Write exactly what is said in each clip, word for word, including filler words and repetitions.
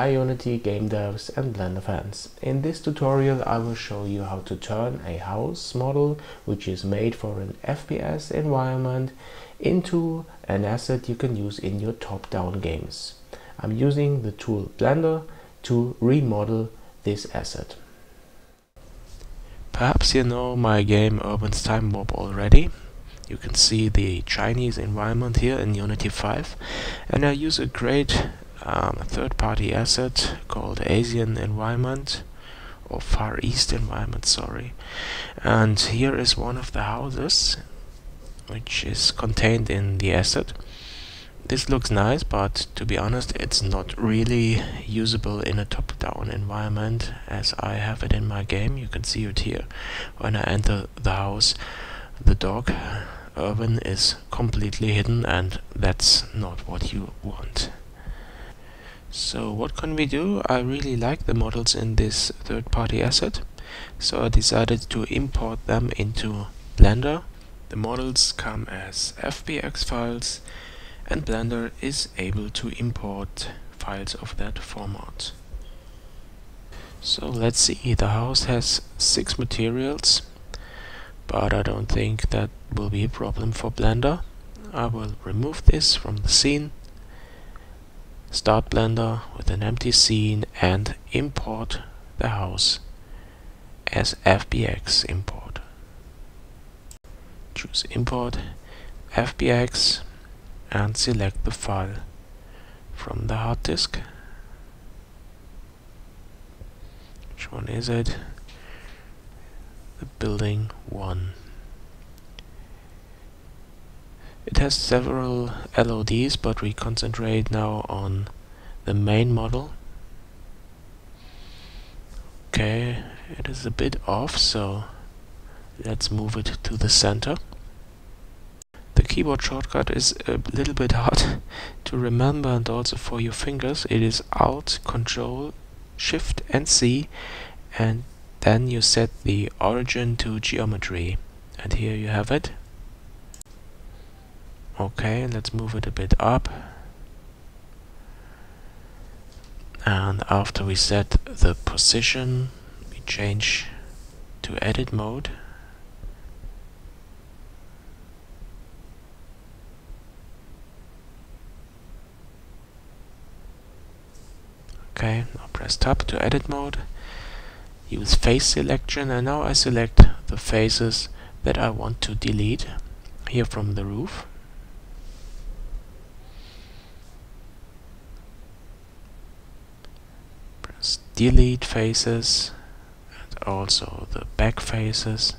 Hi Unity game devs and Blender fans. In this tutorial I will show you how to turn a house model, which is made for an F P S environment, into an asset you can use in your top-down games. I'm using the tool Blender to remodel this asset. Perhaps you know my game Urban's Time Warp already. You can see the Chinese environment here in Unity five, and I use a great um, third-party asset called Asian environment, or Far East environment, sorry. And here is one of the houses which is contained in the asset. This looks nice, but to be honest it's not really usable in a top-down environment as I have it in my game. You can see it here. When I enter the house, the dog Urban is completely hidden, and that's not what you want. So what can we do? I really like the models in this third-party asset, so I decided to import them into Blender. The models come as F B X files, and Blender is able to import files of that format. So let's see, the house has six materials, but I don't think that will be a problem for Blender. I will remove this from the scene, start Blender with an empty scene, and import the house as F B X import. Choose import F B X and select the file from the hard disk. Which one is it? The building one. It has several L O Ds, but we concentrate now on the main model. Okay, it is a bit off, so let's move it to the center. The keyboard shortcut is a little bit hard to remember, and also for your fingers it is Alt, Control, Shift and C, and then you set the origin to geometry, and here you have it. Okay, let's move it a bit up, and after we set the position we change to edit mode, okay, now press tab to edit mode. Use face selection, and now I select the faces that I want to delete here from the roof. Press delete faces and also the back faces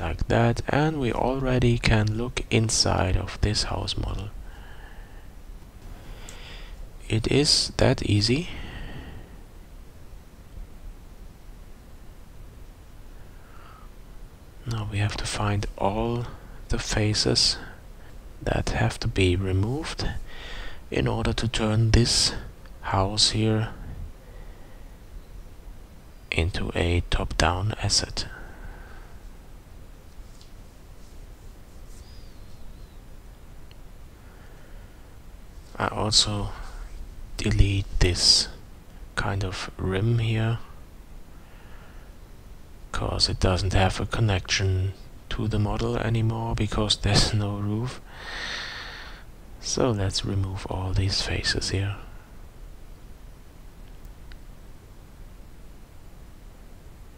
like that, and we already can look inside of this house model. It is that easy. Now we have to find all the faces that have to be removed in order to turn this house here into a top-down asset. I also delete this kind of rim here, because it doesn't have a connection to the model anymore, because there's no roof. So let's remove all these faces here.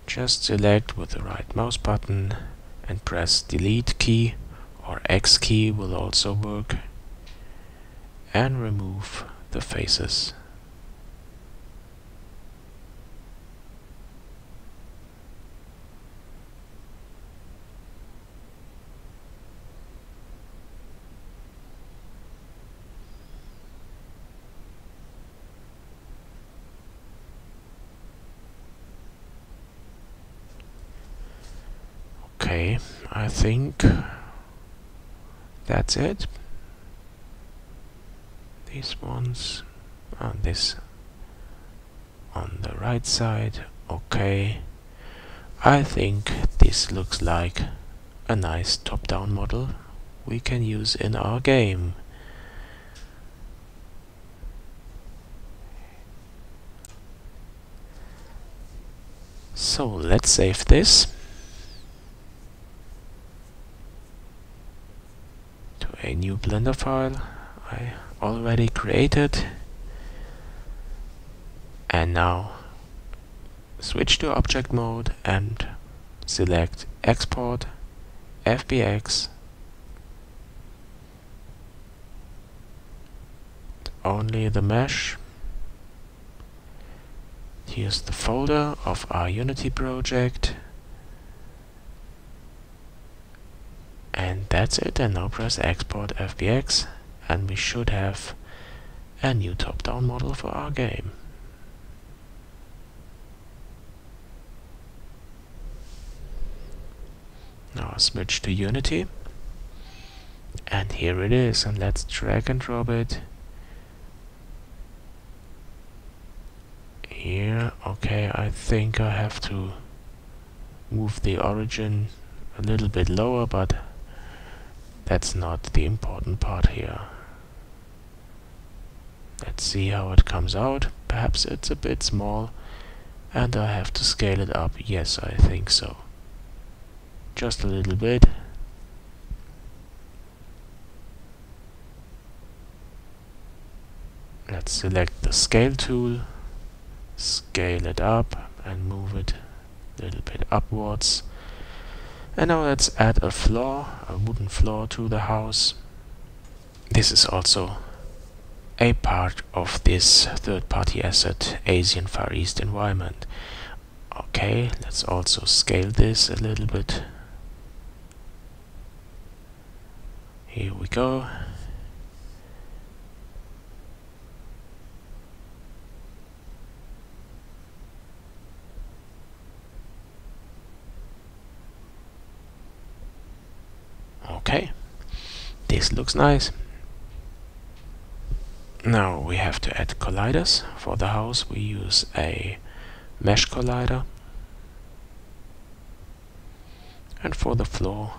Just select with the right mouse button and press delete key, or X key will also work, and remove the faces. Okay, I think that's it. These ones and this on the right side. Okay, I think this looks like a nice top-down model we can use in our game. So let's save this to a new Blender file I already created, and now switch to object mode and select export F B X. Only the mesh. Here's the folder of our Unity project. And that's it, and now press export F B X, and we should have a new top-down model for our game. Now switch to Unity, and here it is, and let's drag and drop it here. Okay, I think I have to move the origin a little bit lower, but that's not the important part here. Let's see how it comes out. Perhaps it's a bit small and I have to scale it up. Yes, I think so. Just a little bit. Let's select the scale tool, scale it up and move it a little bit upwards. And now let's add a floor, a wooden floor to the house. This is also a part of this third-party asset, Asian Far East environment. Okay, let's also scale this a little bit. Here we go. Okay, this looks nice. Now we have to add colliders. For the house we use a mesh collider, and for the floor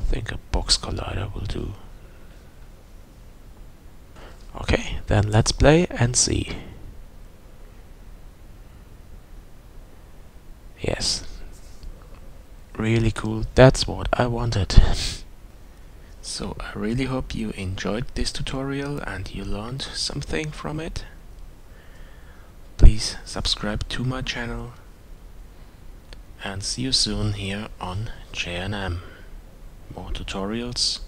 I think a box collider will do. Okay, then let's play and see. Yes, really cool, that's what I wanted. So I really hope you enjoyed this tutorial and you learned something from it. Please subscribe to my channel and see you soon here on Jayanam. More tutorials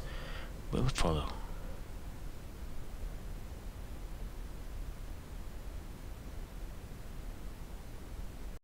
will follow.